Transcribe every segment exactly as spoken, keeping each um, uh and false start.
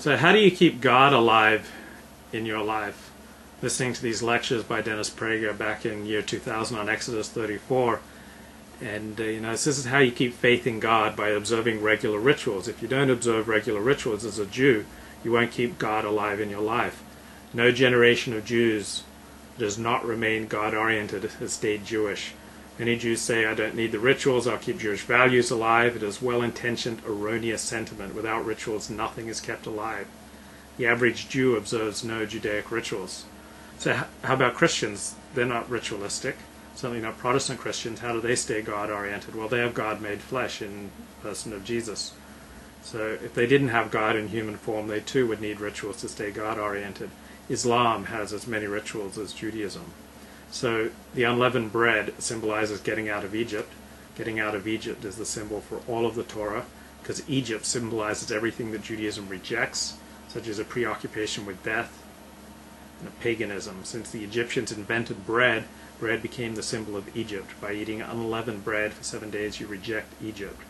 So how do you keep God alive in your life? Listening to these lectures by Dennis Prager back in year two thousand on Exodus thirty-four. And uh, you know, this is how you keep faith in God, by observing regular rituals. If you don't observe regular rituals as a Jew, you won't keep God alive in your life. No generation of Jews does not remain God-oriented, has stayed Jewish. Many Jews say, I don't need the rituals, I'll keep Jewish values alive. It is well-intentioned, erroneous sentiment. Without rituals, nothing is kept alive. The average Jew observes no Judaic rituals. So how about Christians? They're not ritualistic. Certainly not Protestant Christians. How do they stay God-oriented? Well, they have God made flesh in the person of Jesus. So if they didn't have God in human form, they too would need rituals to stay God-oriented. Islam has as many rituals as Judaism. So the unleavened bread symbolizes getting out of Egypt. Getting out of Egypt is the symbol for all of the Torah, because Egypt symbolizes everything that Judaism rejects, such as a preoccupation with death and a paganism. Since the Egyptians invented bread, bread became the symbol of Egypt. By eating unleavened bread for seven days, you reject Egypt.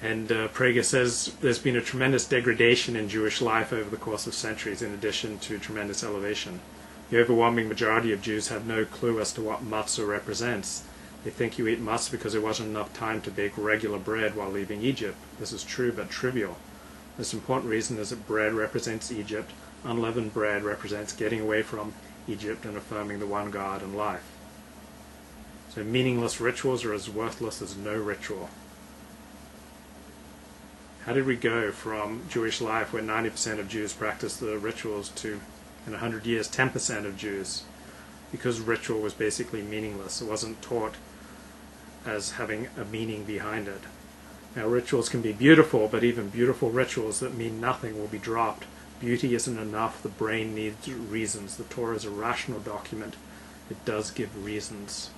And uh, Prager says there's been a tremendous degradation in Jewish life over the course of centuries, in addition to tremendous elevation. The overwhelming majority of Jews have no clue as to what matzah represents. They think you eat matzah because there wasn't enough time to bake regular bread while leaving Egypt. This is true but trivial. The most important reason is that bread represents Egypt, unleavened bread represents getting away from Egypt and affirming the one God and life. So meaningless rituals are as worthless as no ritual. How did we go from Jewish life, where ninety percent of Jews practice the rituals, to in one hundred years ten percent of Jews? Because ritual was basically meaningless. It wasn't taught as having a meaning behind it. Now, rituals can be beautiful, but even beautiful rituals that mean nothing will be dropped. Beauty isn't enough. The brain needs reasons. The Torah is a rational document. It does give reasons.